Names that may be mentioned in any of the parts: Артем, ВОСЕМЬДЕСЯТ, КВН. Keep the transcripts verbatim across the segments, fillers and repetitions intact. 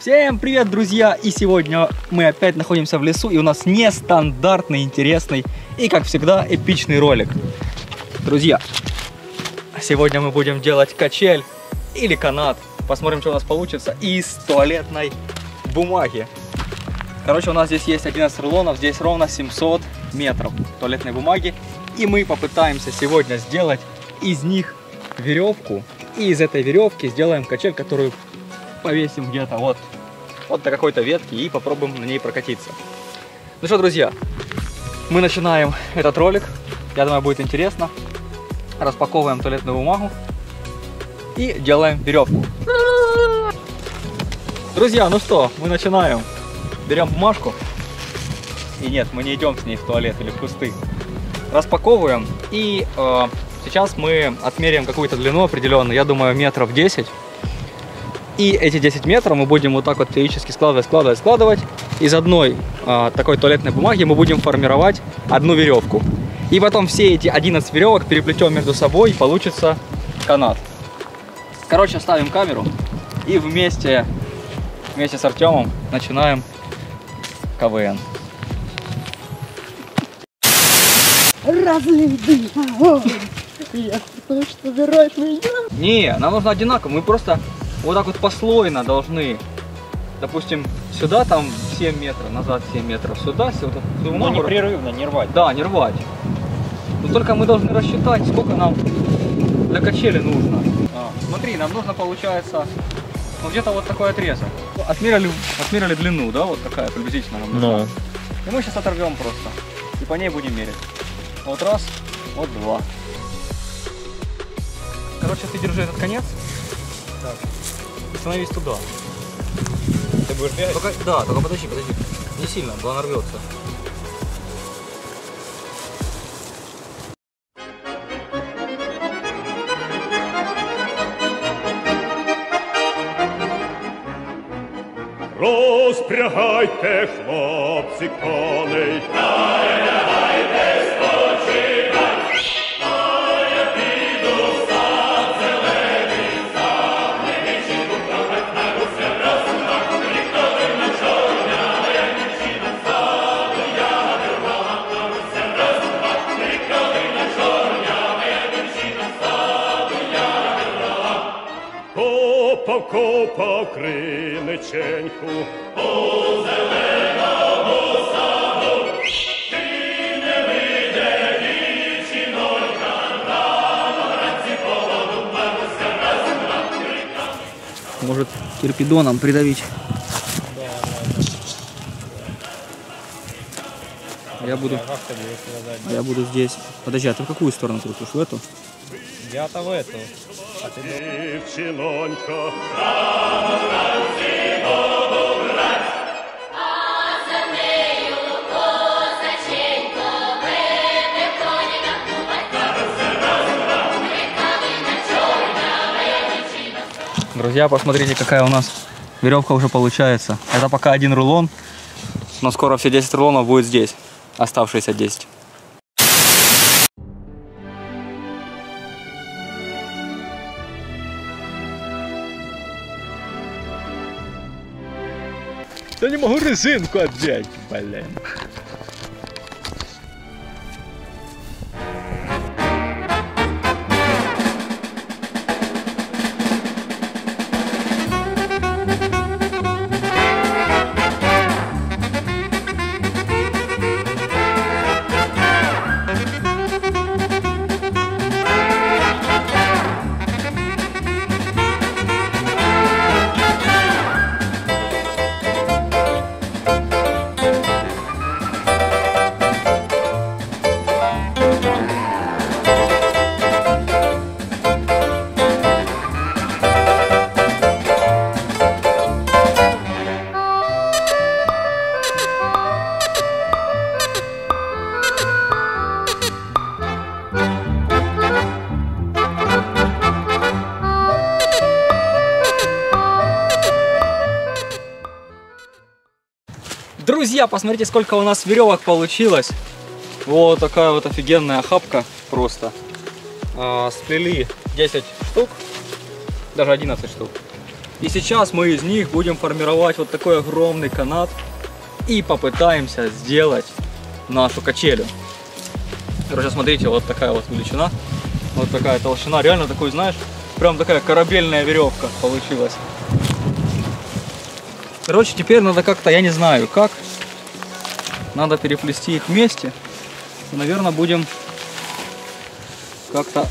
Всем привет, друзья! И сегодня мы опять находимся в лесу, и у нас нестандартный, интересный и, как всегда, эпичный ролик. Друзья, сегодня мы будем делать качель или канат. Посмотрим, что у нас получится из туалетной бумаги. Короче, у нас здесь есть одиннадцать рулонов, здесь ровно семьсот метров туалетной бумаги. И мы попытаемся сегодня сделать из них веревку. И из этой веревки сделаем качель, которую повесим где-то вот, вот до какой-то ветки и попробуем на ней прокатиться. Ну что, друзья, мы начинаем этот ролик. Я думаю, будет интересно. Распаковываем туалетную бумагу и делаем веревку. Друзья, ну что, мы начинаем. Берем бумажку. И нет, мы не идем с ней в туалет или в кусты. Распаковываем. И э, сейчас мы отмеряем какую-то длину определенную. Я думаю, метров десять. И эти десять метров мы будем вот так вот периодически складывать, складывать, складывать. Из одной а, такой туалетной бумаги мы будем формировать одну веревку. И потом все эти одиннадцать веревок переплетем между собой, и получится канат. Короче, ставим камеру и вместе, вместе с Артемом начинаем КВН. Разные дела. Я потому что выбирает меня. Не, нам нужно одинаково, мы просто... Вот так вот послойно должны, допустим, сюда там семь метров, назад семь метров, сюда, сюда. сюда Но непрерывно, не рвать. Да, не рвать. Но только мы должны рассчитать, сколько нам для качели нужно. А, смотри, нам нужно, получается, ну, где-то вот такой отрезок. Отмерили, отмерили длину, да, вот такая приблизительно нам нужна. Но. И мы сейчас оторвем просто, и по ней будем мерить. Вот раз, вот два. Короче, ты держи этот конец. Так. Становись туда. Ты будешь бегать? Только, да, только подожди, подожди. Не сильно, была нарвется. Розпрягайте, хлопці, коней. Копав криниченьку у зеленому саду, ти не вийде дівчинонька, рано вранці поводу паруся разом на криках. Может, кирпидоном придавить? А я буду, а я буду здесь. Подожди, а ты в какую сторону крутишь? В эту? Я-то в эту. А ты... Девчонка. Друзья, посмотрите, какая у нас веревка уже получается. Это пока один рулон, но скоро все десять рулонов будет здесь. Оставшиеся десять. Я не могу резинку отбить, блин. Друзья, посмотрите, сколько у нас веревок получилось. Вот такая вот офигенная хапка просто. А, сплели десять штук, даже одиннадцать штук. И сейчас мы из них будем формировать вот такой огромный канат и попытаемся сделать нашу качелю. Короче, смотрите, вот такая вот величина, вот такая толщина, реально такой, знаешь, прям такая корабельная веревка получилась. Короче, теперь надо как-то, я не знаю как, надо переплести их вместе. Наверное, будем как-то,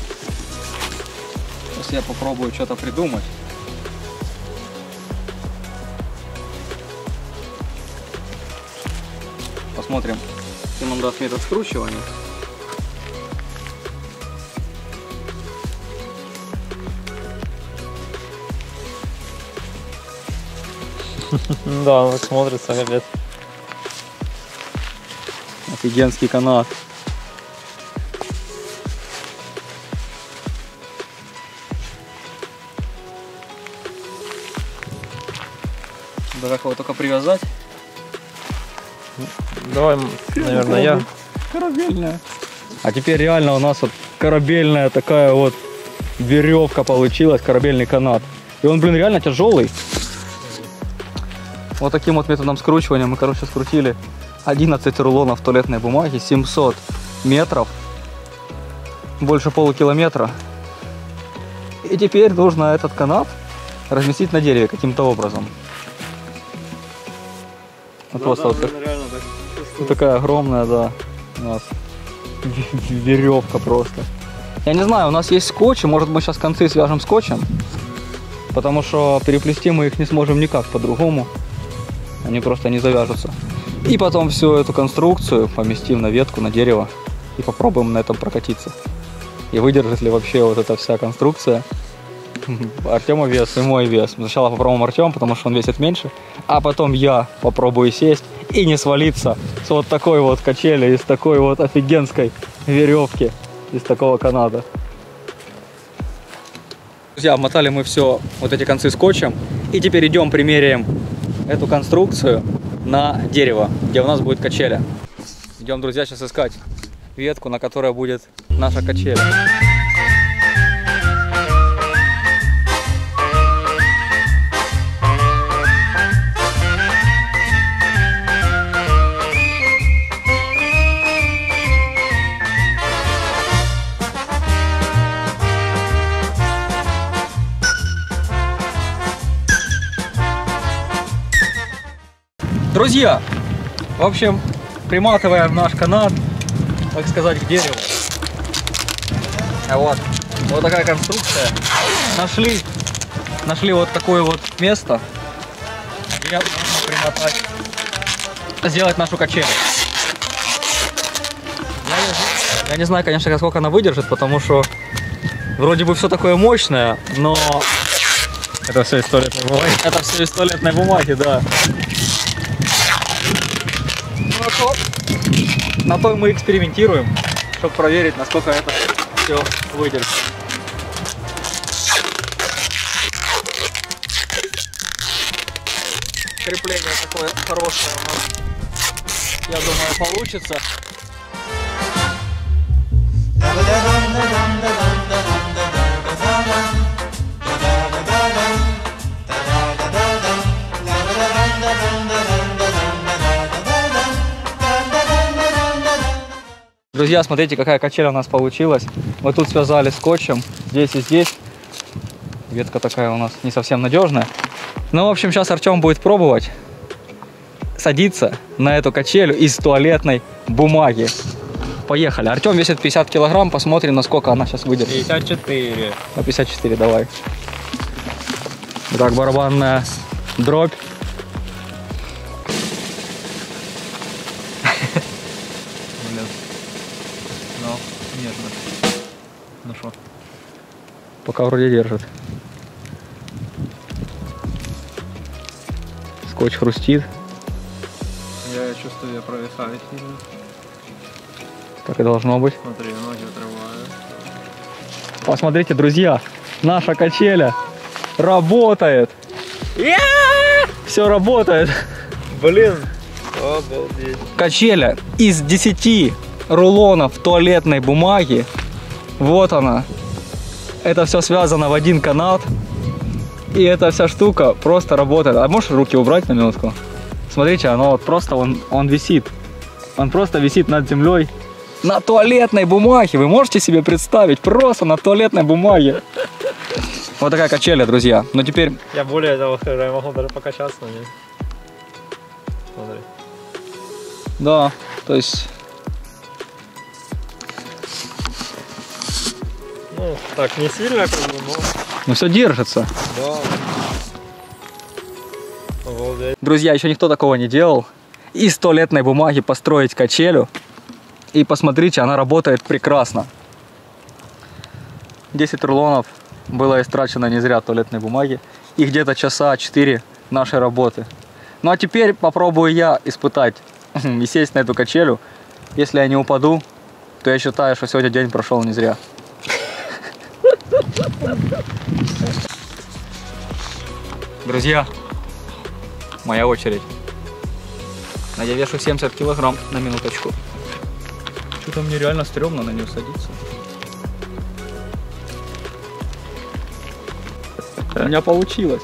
сейчас я попробую что-то придумать. Посмотрим, чем он даст метод скручивания. Да, он так смотрится, капец. Офигенский канат. Да как его только привязать? Давай, наверное, я. Корабельная. А теперь реально у нас вот корабельная такая вот веревка получилась, корабельный канат. И он, блин, реально тяжелый. Вот таким вот методом скручивания мы, короче, скрутили одиннадцать рулонов туалетной бумаги, семьсот метров, больше полукилометра. И теперь нужно этот канат разместить на дереве каким-то образом. Вот да, просто да, вот так, реально, так, вот такая огромная, да, у нас веревка просто. Я не знаю, у нас есть скотч, может мы сейчас концы свяжем скотчем, потому что переплести мы их не сможем никак по-другому. Они просто не завяжутся. И потом всю эту конструкцию поместим на ветку, на дерево. И попробуем на этом прокатиться. И выдержит ли вообще вот эта вся конструкция Артема вес и мой вес. Сначала попробуем Артем, потому что он весит меньше. А потом я попробую сесть и не свалиться с вот такой вот качели, из такой вот офигенской веревки, из такого каната. Друзья, обмотали мы все, вот эти концы скотчем. И теперь идем примеряем эту конструкцию на дерево, где у нас будет качеля. Идем, друзья, сейчас искать ветку, на которой будет наша качеля. Друзья, в общем, приматываем наш канат, так сказать, к дереву. Вот, вот такая конструкция. Нашли, нашли вот такое вот место, где нужно примотать, сделать нашу качелю. Я, я не знаю, конечно, сколько она выдержит, потому что вроде бы все такое мощное, но... Это все из туалетной бумаги. Это все из туалетной бумаги, да. На то мы экспериментируем, чтобы проверить, насколько это все выдержит. Крепление такое хорошее у нас, я думаю, получится. Друзья, смотрите, какая качеля у нас получилась. Мы тут связали скотчем, здесь и здесь. Ветка такая у нас не совсем надежная. Ну, в общем, сейчас Артем будет пробовать садиться на эту качелю из туалетной бумаги. Поехали. Артем весит пятьдесят килограмм, посмотрим, насколько она сейчас выдержит. пятьдесят четыре. А пятьдесят четыре, давай. Так, барабанная дробь. Пока вроде держит. Скотч хрустит. Я чувствую, я провисаю сильно. Так и должно быть. Смотри, ноги отрывают. Посмотрите, друзья, наша качеля работает. Все работает. Блин, обалдеть. Качеля из десяти рулонов туалетной бумаги. Вот она. Это все связано в один канат. И эта вся штука просто работает. А можешь руки убрать на минутку? Смотрите, оно вот просто, он, он висит. Он просто висит над землей. На туалетной бумаге, вы можете себе представить? Просто на туалетной бумаге. Вот такая качеля, друзья. Но теперь... Я более того скажу, я могу даже покачаться на ней. Смотри. Да, то есть... Ну, так, не сильно, как бы, но... Ну, все держится. Да. Обалдеть. Друзья, еще никто такого не делал. Из туалетной бумаги построить качелю. И посмотрите, она работает прекрасно. десять рулонов было истрачено не зря туалетной бумаги. И где-то часа четыре нашей работы. Ну а теперь попробую я испытать и сесть на эту качелю. Если я не упаду, то я считаю, что сегодня день прошел не зря. Друзья, моя очередь. А я вешу семьдесят килограмм на минуточку. Что-то мне реально стрёмно на нее садиться. У меня получилось.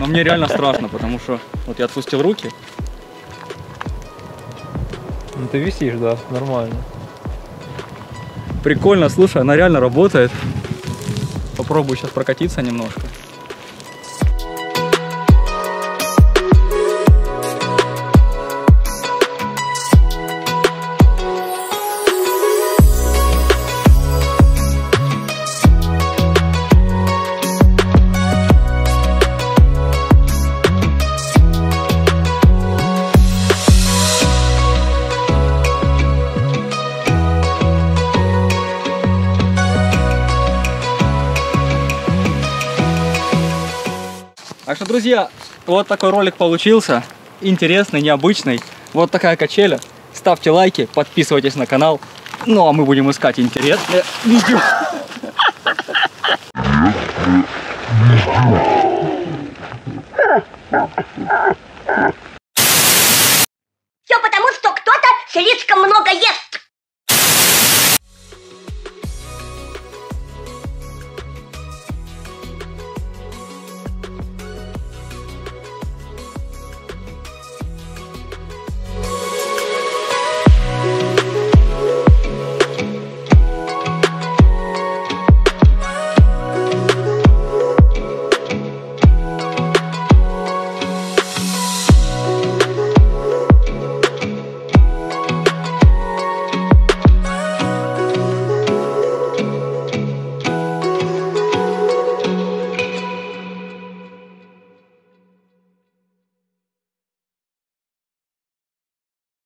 Но мне реально страшно, потому что вот я отпустил руки. Ну ты висишь, да, нормально. Прикольно, слушай, она реально работает. Попробую сейчас прокатиться немножко. Так что, друзья, вот такой ролик получился. Интересный, необычный. Вот такая качеля. Ставьте лайки, подписывайтесь на канал. Ну, а мы будем искать интересное видео.